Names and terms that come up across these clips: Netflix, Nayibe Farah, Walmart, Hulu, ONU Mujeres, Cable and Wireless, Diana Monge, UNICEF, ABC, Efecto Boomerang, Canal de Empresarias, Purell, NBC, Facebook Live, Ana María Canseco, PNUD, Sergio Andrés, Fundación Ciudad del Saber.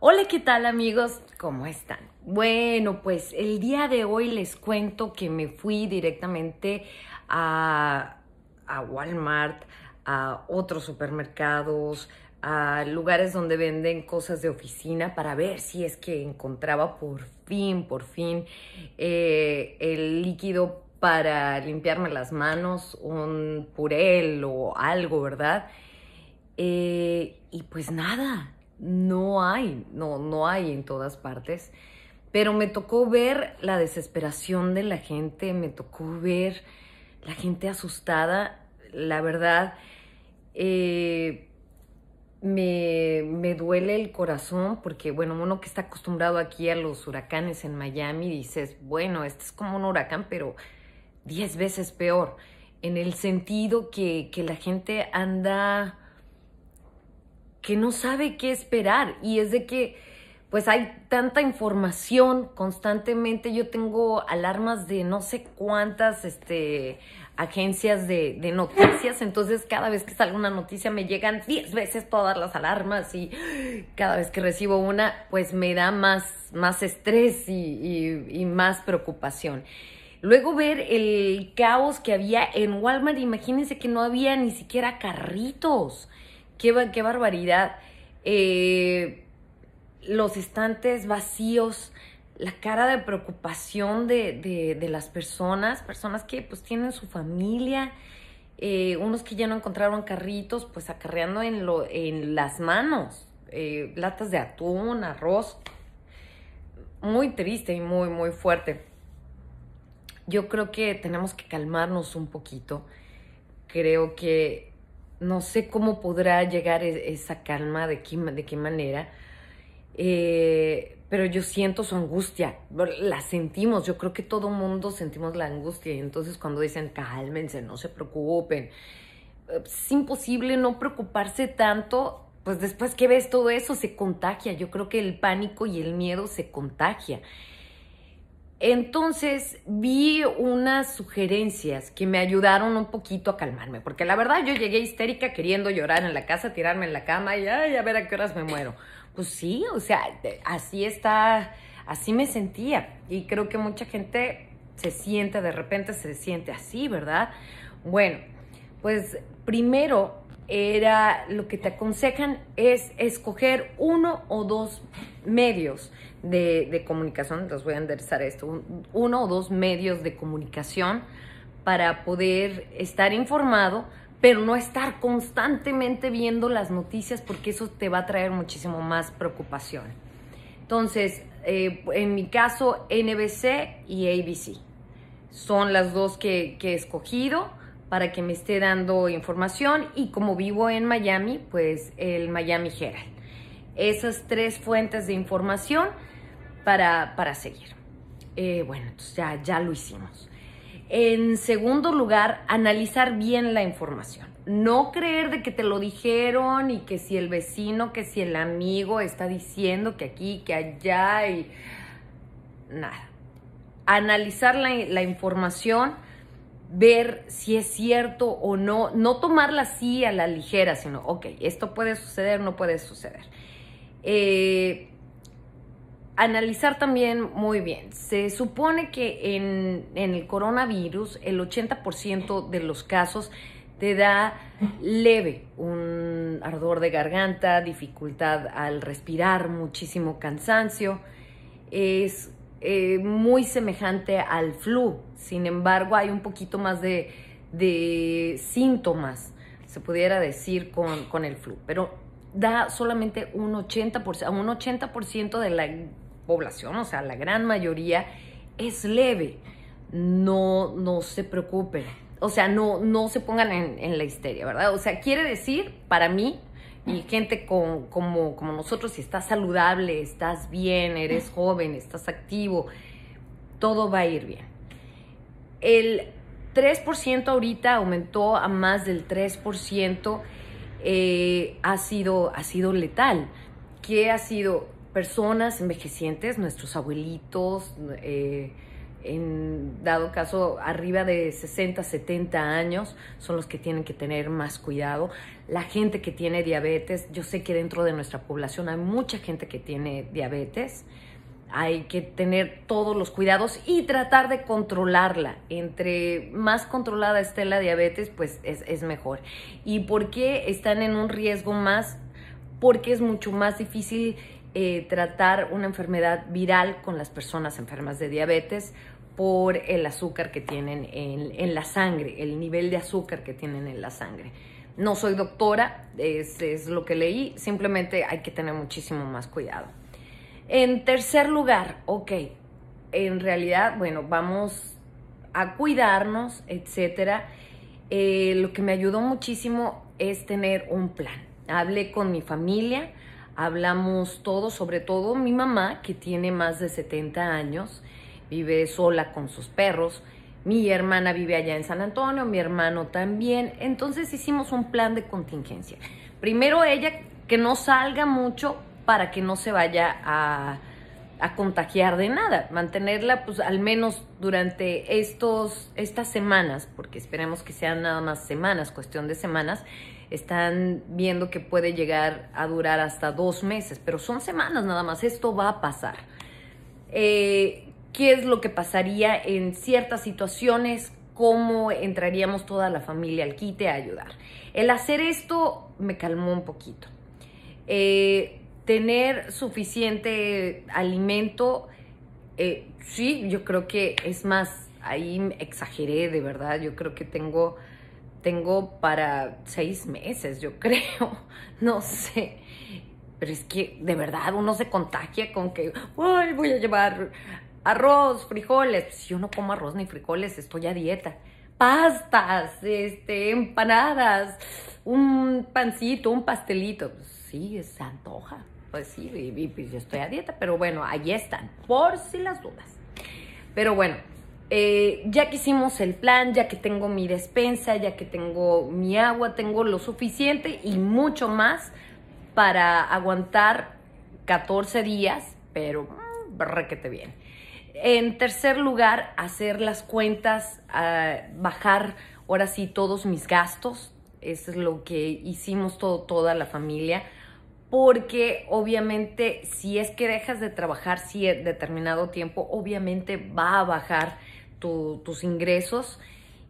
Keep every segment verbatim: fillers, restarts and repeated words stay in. Hola, ¿qué tal amigos? ¿Cómo están? Bueno, pues el día de hoy les cuento que me fui directamente a, a Walmart, a otros supermercados, a lugares donde venden cosas de oficina para ver si es que encontraba por fin, por fin eh, el líquido para limpiarme las manos, un Purell o algo, ¿verdad? Eh, y pues nada. No hay, no, no hay en todas partes, pero me tocó ver la desesperación de la gente, me tocó ver la gente asustada. La verdad, eh, me, me duele el corazón porque, bueno, uno que está acostumbrado aquí a los huracanes en Miami, dices, bueno, este es como un huracán, pero diez veces peor, en el sentido que, que la gente anda... que no sabe qué esperar, y es de que pues hay tanta información constantemente. Yo tengo alarmas de no sé cuántas este, agencias de, de noticias, entonces cada vez que salga una noticia me llegan diez veces todas las alarmas, y cada vez que recibo una pues me da más, más estrés y, y, y más preocupación. Luego ver el caos que había en Walmart, imagínense que no había ni siquiera carritos. Qué, qué barbaridad, eh, los estantes vacíos, la cara de preocupación de, de, de las personas, personas que pues tienen su familia, eh, unos que ya no encontraron carritos, pues acarreando en, lo, en las manos, eh, latas de atún, arroz, muy triste y muy, muy fuerte. Yo creo que tenemos que calmarnos un poquito, creo que no sé cómo podrá llegar esa calma, de qué, de qué manera, eh, pero yo siento su angustia, la sentimos, yo creo que todo mundo sentimos la angustia, y entonces cuando dicen cálmense, no se preocupen, es imposible no preocuparse tanto, pues después que ves todo eso se contagia, yo creo que el pánico y el miedo se contagia. Entonces vi unas sugerencias que me ayudaron un poquito a calmarme, porque la verdad yo llegué histérica queriendo llorar en la casa, tirarme en la cama y ay, a ver a qué horas me muero. Pues sí, o sea, así está, así me sentía, y creo que mucha gente se siente, de repente se siente así, ¿verdad? Bueno, pues primero era lo que te aconsejan es escoger uno o dos medios de, de comunicación, los voy a enderezar esto, un, uno o dos medios de comunicación para poder estar informado, pero no estar constantemente viendo las noticias, porque eso te va a traer muchísimo más preocupación. Entonces, eh, en mi caso, N B C y A B C son las dos que, que he escogido para que me esté dando información, y como vivo en Miami, pues el Miami Herald. Esas tres fuentes de información para, para seguir. Eh, bueno, entonces ya, ya lo hicimos. En segundo lugar, analizar bien la información. No creer de que te lo dijeron y que si el vecino, que si el amigo está diciendo que aquí, que allá, y nada. Analizar la, la información, ver si es cierto o no, no tomarla así a la ligera, sino, ok, esto puede suceder, no puede suceder. Eh, analizar también muy bien. Se supone que en, en el coronavirus el ochenta por ciento de los casos te da leve, un ardor de garganta, dificultad al respirar, muchísimo cansancio. Es eh, muy semejante al flu, sin embargo hay un poquito más de, de síntomas, se pudiera decir, con, con el flu, pero da solamente un ochenta por ciento, un ochenta por ciento de la población, o sea, la gran mayoría, es leve. No, no se preocupen, o sea, no, no se pongan en, en la histeria, ¿verdad? O sea, quiere decir, para mí, y gente con, como, como nosotros, si estás saludable, estás bien, eres joven, estás activo, todo va a ir bien. El tres por ciento ahorita aumentó a más del tres por ciento, Eh, ha sido, ha sido letal, que ha sido personas envejecientes, nuestros abuelitos, eh, en dado caso, arriba de sesenta, setenta años, son los que tienen que tener más cuidado. La gente que tiene diabetes, yo sé que dentro de nuestra población hay mucha gente que tiene diabetes, hay que tener todos los cuidados y tratar de controlarla. Entre más controlada esté la diabetes, pues es, es mejor. ¿Y por qué están en un riesgo más? Porque es mucho más difícil eh, tratar una enfermedad viral con las personas enfermas de diabetes por el azúcar que tienen en, en la sangre, el nivel de azúcar que tienen en la sangre. No soy doctora, es, es lo que leí, simplemente hay que tener muchísimo más cuidado. En tercer lugar, ok, en realidad, bueno, vamos a cuidarnos, etcétera. Eh, lo que me ayudó muchísimo es tener un plan. Hablé con mi familia, hablamos todos, sobre todo mi mamá, que tiene más de setenta años, vive sola con sus perros. Mi hermana vive allá en San Antonio, mi hermano también. Entonces hicimos un plan de contingencia. Primero ella, que no salga mucho, para que no se vaya a, a contagiar de nada, mantenerla pues al menos durante estos, estas semanas, porque esperemos que sean nada más semanas, cuestión de semanas. Están viendo que puede llegar a durar hasta dos meses, pero son semanas nada más, esto va a pasar. Eh, ¿Qué es lo que pasaría en ciertas situaciones? ¿Cómo entraríamos toda la familia al quite a ayudar? El hacer esto me calmó un poquito. Eh... Tener suficiente alimento, eh, sí, yo creo que es más, ahí exageré de verdad, yo creo que tengo, tengo para seis meses, yo creo, no sé. Pero es que de verdad uno se contagia con que, ay, voy a llevar arroz, frijoles. Pues yo no como arroz ni frijoles, estoy a dieta. Pastas, este, empanadas, un pancito, un pastelito, pues sí, se antoja. Pues sí, y, y, pues yo estoy a dieta, pero bueno, ahí están, por si las dudas. Pero bueno, eh, ya que hicimos el plan, ya que tengo mi despensa, ya que tengo mi agua, tengo lo suficiente y mucho más para aguantar catorce días, pero mmm, requete bien. En tercer lugar, hacer las cuentas, uh, bajar ahora sí todos mis gastos. Eso es lo que hicimos todo, toda la familia, porque obviamente si es que dejas de trabajar cierto determinado tiempo, obviamente va a bajar tu, tus ingresos,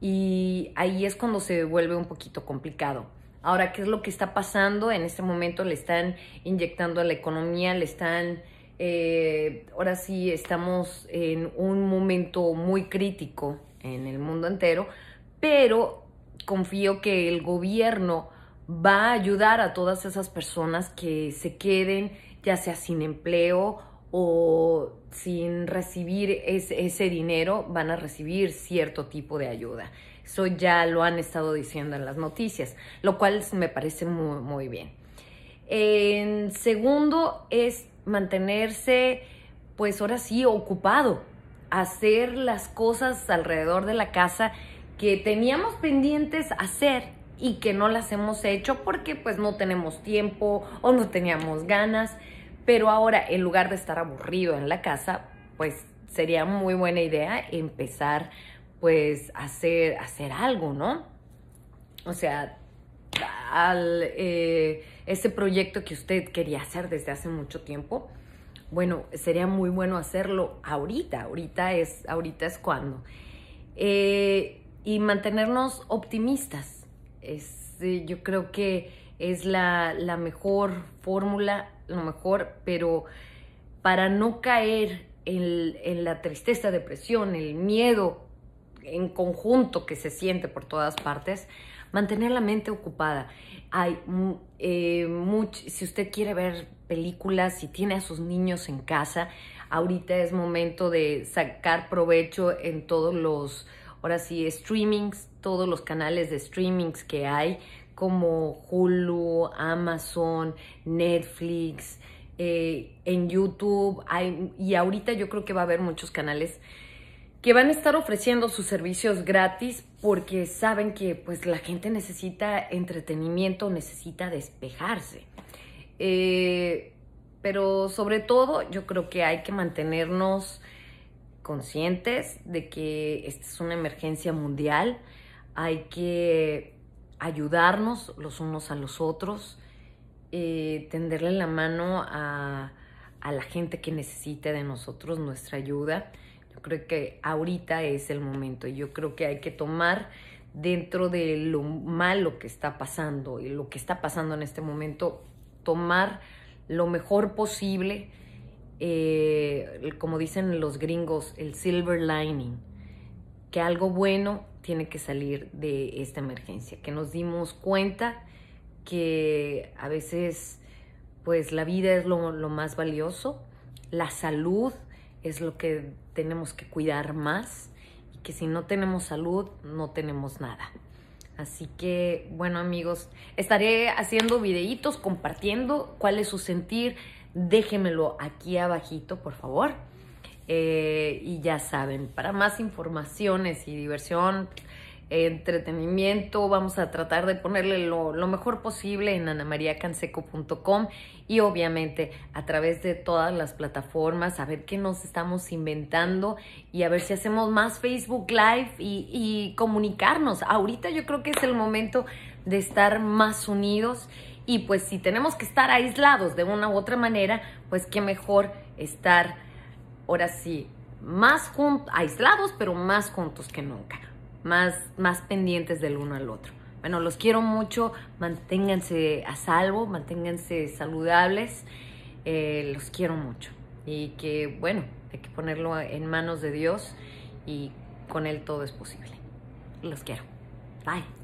y ahí es cuando se vuelve un poquito complicado. Ahora, ¿qué es lo que está pasando? En este momento le están inyectando a la economía, le están... Eh, ahora sí estamos en un momento muy crítico en el mundo entero, pero... confío que el gobierno va a ayudar a todas esas personas que se queden, ya sea sin empleo o sin recibir ese, ese dinero, van a recibir cierto tipo de ayuda. Eso ya lo han estado diciendo en las noticias, lo cual me parece muy, muy bien. En segundo, es mantenerse, pues ahora sí, ocupado, hacer las cosas alrededor de la casa que teníamos pendientes hacer y que no las hemos hecho porque pues no tenemos tiempo o no teníamos ganas. Pero ahora, en lugar de estar aburrido en la casa, pues sería muy buena idea empezar pues a hacer, hacer algo, ¿no? O sea, al, eh, ese proyecto que usted quería hacer desde hace mucho tiempo, bueno, sería muy bueno hacerlo ahorita. Ahorita es, ahorita es cuando. Eh... Y mantenernos optimistas, es, eh, yo creo que es la, la mejor fórmula, lo mejor, pero para no caer en, en la tristeza, depresión, el miedo en conjunto que se siente por todas partes, mantener la mente ocupada. Hay, eh, much, si usted quiere ver películas, si tiene a sus niños en casa, ahorita es momento de sacar provecho en todos los... Ahora sí, streamings, todos los canales de streamings que hay, como Hulu, Amazon, Netflix, eh, en YouTube. Hay, y ahorita yo creo que va a haber muchos canales que van a estar ofreciendo sus servicios gratis porque saben que pues, la gente necesita entretenimiento, necesita despejarse. Eh, pero sobre todo yo creo que hay que mantenernos conscientes de que esta es una emergencia mundial, hay que ayudarnos los unos a los otros, eh, tenderle la mano a, a la gente que necesite de nosotros nuestra ayuda. Yo creo que ahorita es el momento. Yo creo que hay que tomar dentro de lo malo que está pasando y lo que está pasando en este momento, tomar lo mejor posible, eh, como dicen los gringos, el silver lining, que algo bueno tiene que salir de esta emergencia, que nos dimos cuenta que a veces pues la vida es lo, lo más valioso, la salud es lo que tenemos que cuidar más, y que si no tenemos salud no tenemos nada. Así que, bueno, amigos, estaré haciendo videitos, compartiendo cuál es su sentir. Déjenmelo aquí abajito, por favor. Eh, y ya saben, para más informaciones y diversión, entretenimiento, vamos a tratar de ponerle lo, lo mejor posible en ana maría canseco punto com y obviamente a través de todas las plataformas, a ver qué nos estamos inventando y a ver si hacemos más Facebook Live y, y comunicarnos. Ahorita yo creo que es el momento de estar más unidos y pues si tenemos que estar aislados de una u otra manera, pues qué mejor estar ahora sí más aislados, pero más juntos que nunca. Más, más pendientes del uno al otro. Bueno, los quiero mucho, manténganse a salvo, manténganse saludables, eh, los quiero mucho y que, bueno, hay que ponerlo en manos de Dios y con Él todo es posible. Los quiero. Bye.